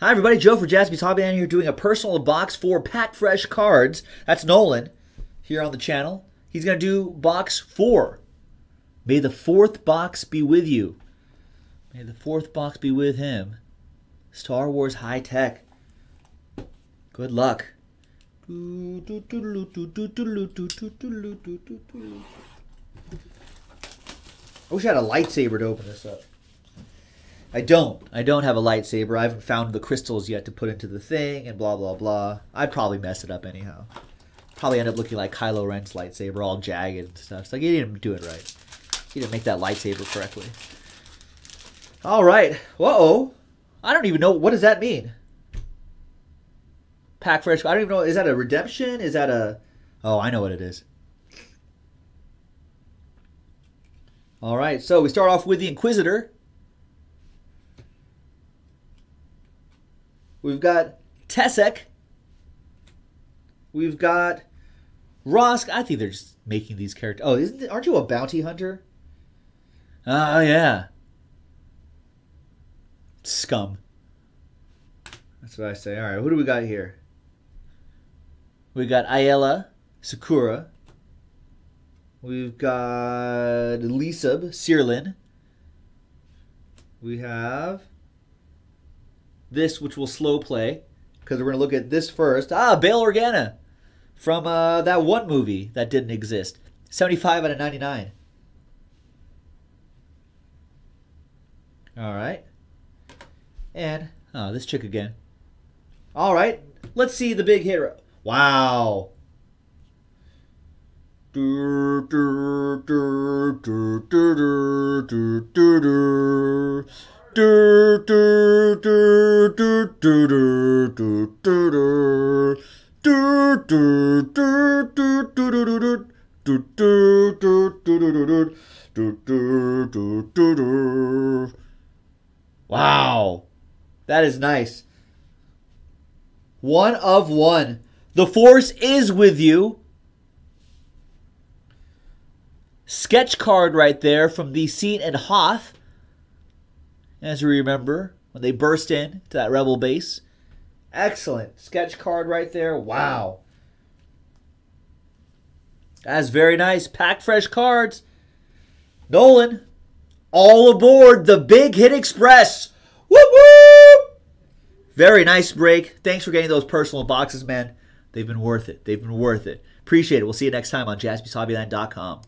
Hi everybody, Joe for Jazzy's Hobbyland here doing a personal box for Pack Fresh Cards. That's Nolan here on the channel. He's going to do box 4. May the 4th box be with you. May the 4th box be with him. Star Wars high tech. Good luck. I wish I had a lightsaber to open this up. I don't have a lightsaber. I haven't found the crystals yet to put into the thing and blah, blah, blah. I'd probably mess it up anyhow. Probably end up looking like Kylo Ren's lightsaber, all jagged and stuff. It's like, he didn't do it right. He didn't make that lightsaber correctly. All right. Uh-oh. I don't even know. What does that mean? Pack Fresh. I don't even know. Is that a redemption? Is that a... Oh, I know what it is. All right. So we start off with the Inquisitor. We've got Tessek. We've got Rosk. I think they're just making these characters. Oh, aren't you a bounty hunter? Oh, yeah. Scum. That's what I say. All right, who do we got here? We got Ayella, Sakura. We've got Lisab, Cyrilin. We have... this, which will slow play, because we're going to look at this first. Ah, Bail Organa from that one movie that didn't exist. 75 out of 99. All right. And, oh, this chick again. All right. Let's see the big hero. Wow. Wow, that is nice. One of one. The Force is with you. Sketch card right there from the scene in Hoth. As you remember, when they burst in to that rebel base. Excellent. Sketch card right there. Wow. That's very nice. Pack Fresh Cards. Nolan, all aboard the Big Hit Express. Whoop, whoop. Very nice break. Thanks for getting those personal boxes, man. They've been worth it. Appreciate it. We'll see you next time on JazbeesHobbyland.com.